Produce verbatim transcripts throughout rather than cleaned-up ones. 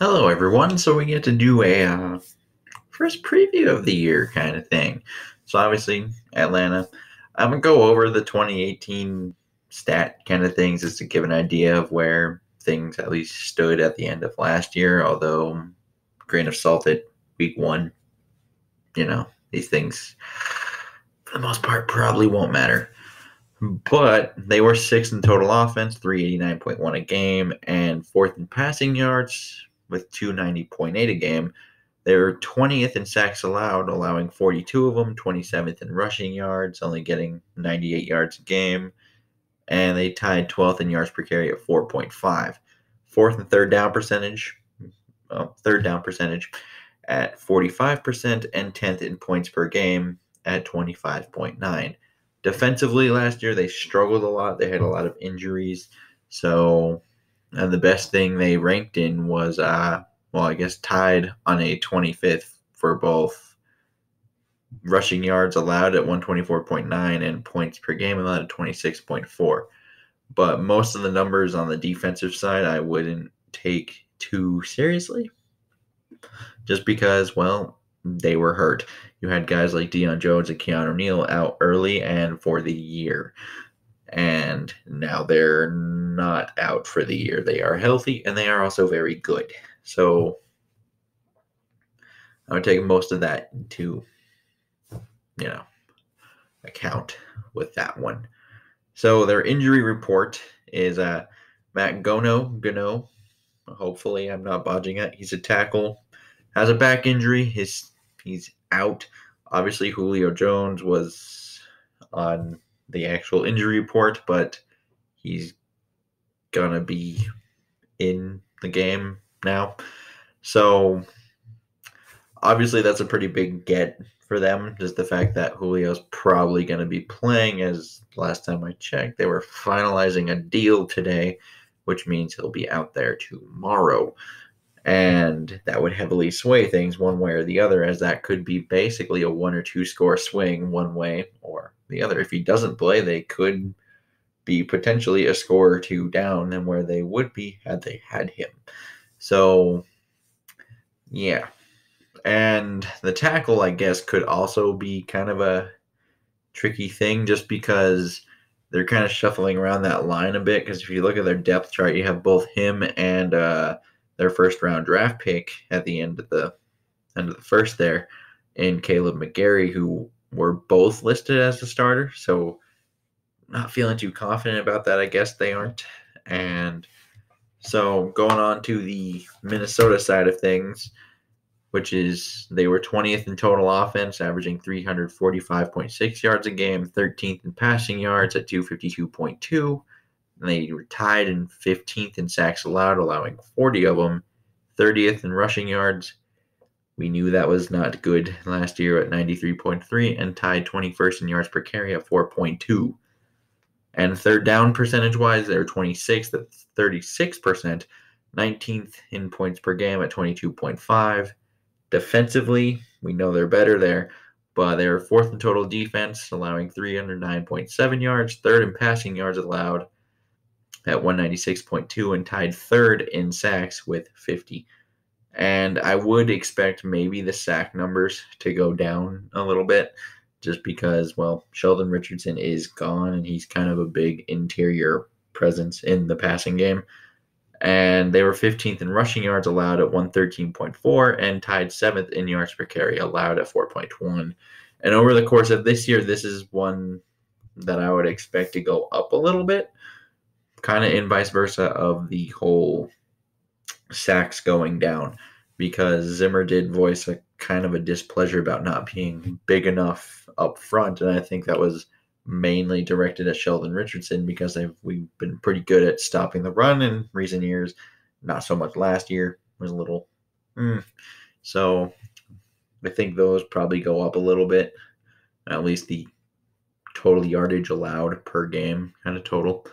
Hello, everyone. So we get to do a uh, first preview of the year kind of thing. So obviously, Atlanta. I'm going to go over the twenty eighteen stat kind of things just to give an idea of where things at least stood at the end of last year. Although, grain of salt at week one, you know, these things, for the most part, probably won't matter. But they were sixth in total offense, three eighty-nine point one a game, and fourth in passing yards with two ninety point eight a game. They were twentieth in sacks allowed, allowing forty-two of them, twenty-seventh in rushing yards, only getting ninety-eight yards a game. And they tied twelfth in yards per carry at four point five. Fourth and third down percentage, well, third down percentage at forty-five percent, and tenth in points per game at twenty-five point nine. Defensively, last year, they struggled a lot. They had a lot of injuries. So, and the best thing they ranked in was, uh, well, I guess tied on a twenty-fifth for both rushing yards allowed at one twenty-four point nine and points per game allowed at twenty-six point four. But most of the numbers on the defensive side, I wouldn't take too seriously just because, well, they were hurt. You had guys like Deion Jones and Keanu Neal out early and for the year. And now they're not out for the year. They are healthy, and they are also very good. So I would take most of that into, you know, account with that one. So their injury report is uh, Matt Gono. Gano. Hopefully I'm not bodging it. He's a tackle. Has a back injury. His He's out. Obviously, Julio Jones was on the actual injury report, but he's going to be in the game now. So, obviously, that's a pretty big get for them, just the fact that Julio's probably going to be playing. As last time I checked, they were finalizing a deal today, which means he'll be out there tomorrow. And that would heavily sway things one way or the other, as that could be basically a one or two score swing one way or the other. If he doesn't play, they could be potentially a score or two down than where they would be had they had him. So, yeah. And the tackle, I guess, could also be kind of a tricky thing just because they're kind of shuffling around that line a bit. Because if you look at their depth chart, you have both him and uh their first-round draft pick at the end of the end of the first there, and Kaleb McGary, who were both listed as a starter. So not feeling too confident about that. I guess they aren't. And so going on to the Minnesota side of things, which is they were twentieth in total offense, averaging three forty-five point six yards a game, thirteenth in passing yards at two fifty-two point two. They were tied in fifteenth in sacks allowed, allowing forty of them, thirtieth in rushing yards. We knew that was not good last year at ninety-three point three, and tied twenty-first in yards per carry at four point two. And third down percentage-wise, they were twenty-sixth at thirty-six percent, nineteenth in points per game at twenty-two point five. Defensively, we know they're better there, but they were fourth in total defense, allowing three oh nine point seven yards, third in passing yards allowed at one ninety-six point two, and tied third in sacks with fifty. And I would expect maybe the sack numbers to go down a little bit just because, well, Sheldon Richardson is gone, and he's kind of a big interior presence in the passing game. And they were fifteenth in rushing yards allowed at one thirteen point four, and tied seventh in yards per carry allowed at four point one. And over the course of this year, this is one that I would expect to go up a little bit, kind of in vice versa of the whole sacks going down, because Zimmer did voice a kind of a displeasure about not being big enough up front, and I think that was mainly directed at Sheldon Richardson because they've, we've been pretty good at stopping the run in recent years, not so much last year. It was a little, mm. So I think those probably go up a little bit, at least the total yardage allowed per game kind of total.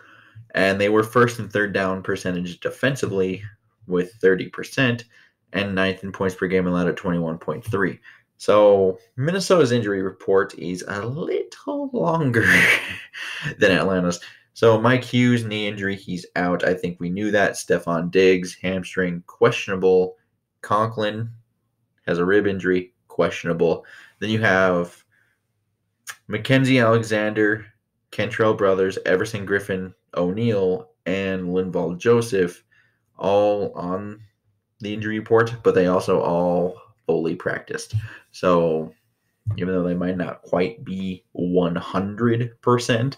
And they were first and third down percentage defensively with thirty percent, and ninth in points per game allowed at twenty-one point three. So Minnesota's injury report is a little longer than Atlanta's. So Mike Hughes, knee injury, he's out. I think we knew that. Stefon Diggs, hamstring, questionable. Conklin has a rib injury, questionable. Then you have Mackenzie Alexander, Kentrell Brothers, Everson Griffen, O'Neal, and Linval Joseph all on the injury report, but they also all fully practiced. So even though they might not quite be one hundred percent,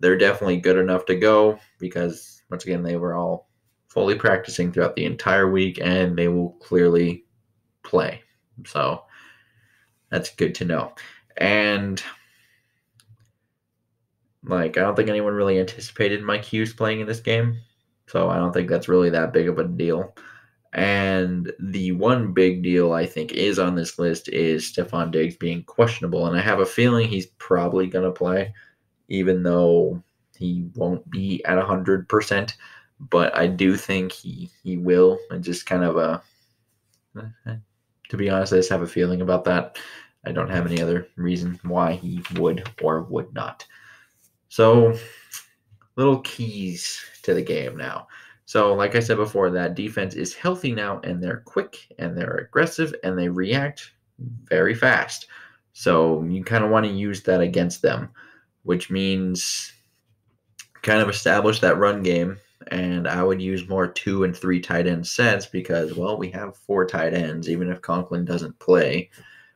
they're definitely good enough to go because, once again, they were all fully practicing throughout the entire week, and they will clearly play. So that's good to know. And, like, I don't think anyone really anticipated Mike Hughes playing in this game, so I don't think that's really that big of a deal. And the one big deal I think is on this list is Stefon Diggs being questionable. And I have a feeling he's probably going to play, even though he won't be at one hundred percent. But I do think he, he will. And just kind of a, to be honest, I just have a feeling about that. I don't have any other reason why he would or would not. So little keys to the game now. So, like I said before, that defense is healthy now, and they're quick, and they're aggressive, and they react very fast. So you kind of want to use that against them, which means kind of establish that run game. And I would use more two and three tight end sets because, well, we have four tight ends. Even if Conklin doesn't play,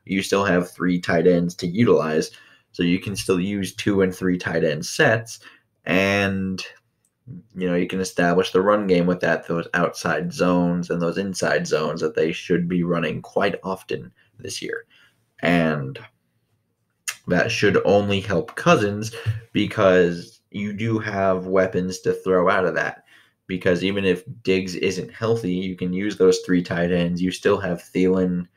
you still have three tight ends to utilize. So you can still use two and three tight end sets, and you know, you can establish the run game with that, those outside zones and those inside zones that they should be running quite often this year. And that should only help Cousins because you do have weapons to throw out of that. Because even if Diggs isn't healthy, you can use those three tight ends. You still have Thielen,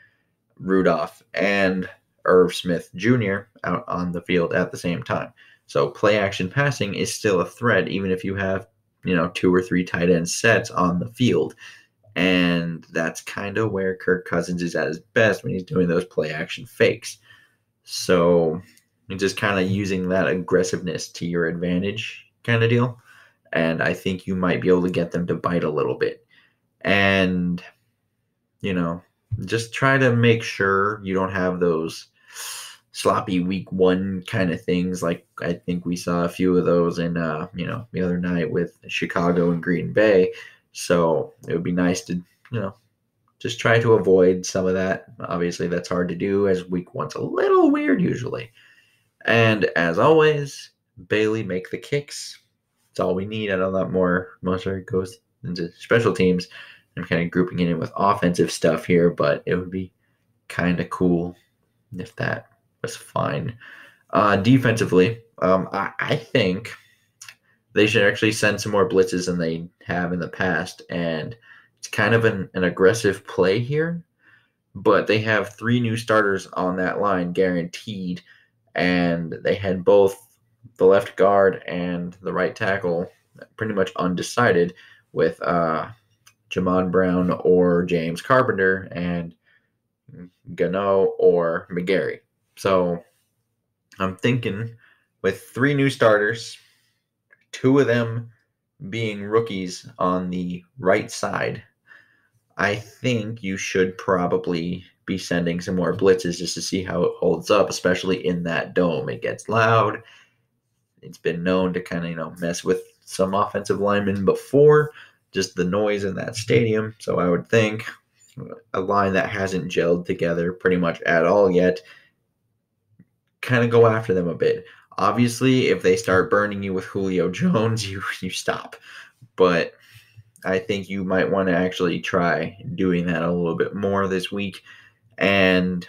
Rudolph, and Irv Smith Junior out on the field at the same time. So play action passing is still a threat, even if you have, you know, two or three tight end sets on the field. And that's kind of where Kirk Cousins is at his best when he's doing those play action fakes. So just kind of using that aggressiveness to your advantage kind of deal. And I think you might be able to get them to bite a little bit. And, you know, just try to make sure you don't have those sloppy week one kind of things, like I think we saw a few of those in uh you know the other night with Chicago and Green Bay. So it would be nice to you know just try to avoid some of that. Obviously that's hard to do as week one's a little weird usually. And as always, Bailey make the kicks. It's all we need. I know that more most of it goes into special teams. I'm kind of grouping it in with offensive stuff here, but it would be kind of cool if that was fine. Uh, defensively, um, I, I think they should actually send some more blitzes than they have in the past, and it's kind of an, an aggressive play here, but they have three new starters on that line guaranteed, and they had both the left guard and the right tackle pretty much undecided with uh, Jamon Brown or James Carpenter and Gano or McGary. So I'm thinking with three new starters, two of them being rookies on the right side, I think you should probably be sending some more blitzes just to see how it holds up, especially in that dome. It gets loud. It's been known to kind of, you know, mess with some offensive linemen before, just the noise in that stadium. So I would think a line that hasn't gelled together pretty much at all yet, kind of go after them a bit. Obviously, if they start burning you with Julio Jones, you you stop. But I think you might want to actually try doing that a little bit more this week. And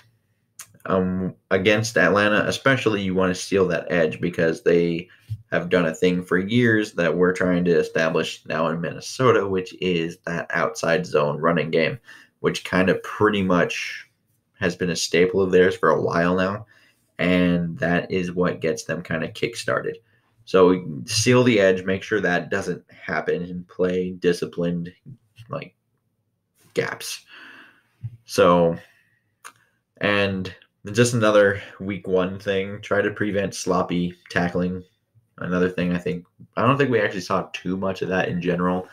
um, against Atlanta, especially, you want to steal that edge because they have done a thing for years that we're trying to establish now in Minnesota, which is that outside zone running game, which kind of pretty much has been a staple of theirs for a while now. And that is what gets them kind of kick-started. So seal the edge, make sure that doesn't happen, and play disciplined, like, gaps. So, and just another week one thing, try to prevent sloppy tackling. Another thing I think, I don't think we actually saw too much of that in general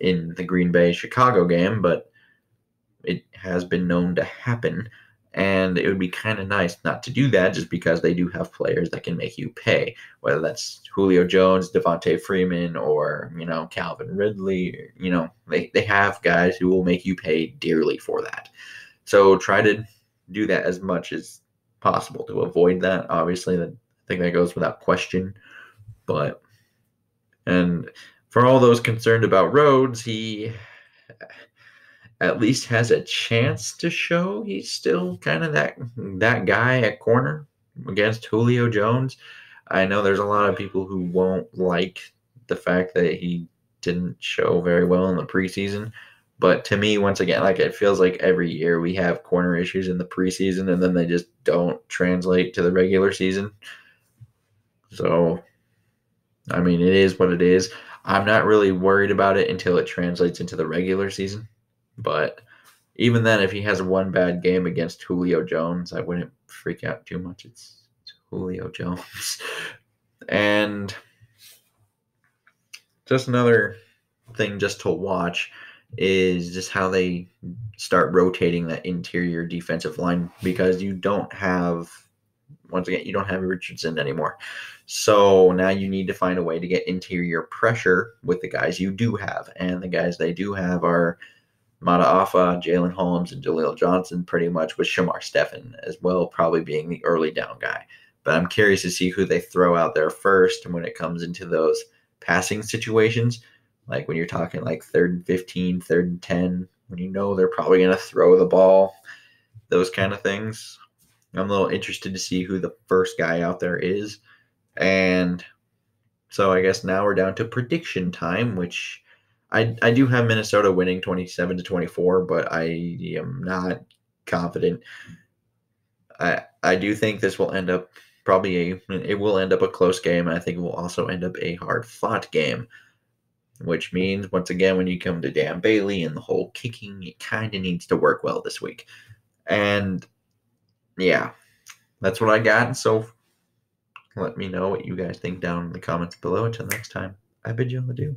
in the Green Bay-Chicago game, but It has been known to happen, and it would be kind of nice not to do that just because they do have players that can make you pay, whether that's Julio Jones, Devontae Freeman, or, you know, Calvin Ridley. You know, they, they have guys who will make you pay dearly for that. So try to do that as much as possible to avoid that. Obviously, I think that goes without question. But, and for all those concerned about Rhodes, he at least has a chance to show he's still kind of that that guy at corner against Julio Jones. I know there's a lot of people who won't like the fact that he didn't show very well in the preseason, but to me, once again, like, it feels like every year we have corner issues in the preseason and then they just don't translate to the regular season. So, I mean, it is what it is. I'm not really worried about it until it translates into the regular season. But even then, if he has one bad game against Julio Jones, I wouldn't freak out too much. It's, it's Julio Jones. And just another thing just to watch is just how they start rotating that interior defensive line, because you don't have, once again, you don't have Richardson anymore. So now you need to find a way to get interior pressure with the guys you do have. And the guys they do have are Mataafa, Jalen Holmes, and Jaleel Johnson, pretty much, with Shamar Steffen as well probably being the early down guy. But I'm curious to see who they throw out there first when it comes into those passing situations, like when you're talking like third and fifteen, third and ten, when you know they're probably going to throw the ball, those kind of things. I'm a little interested to see who the first guy out there is. And so I guess now we're down to prediction time, which I, I do have Minnesota winning twenty-seven to twenty-four, but I am not confident. I I do think this will end up probably a, it will end up a close game, and I think it will also end up a hard-fought game, which means, once again, when you come to Dan Bailey and the whole kicking, it kind of needs to work well this week. And, yeah, that's what I got. So let me know what you guys think down in the comments below. Until next time, I bid you all adieu.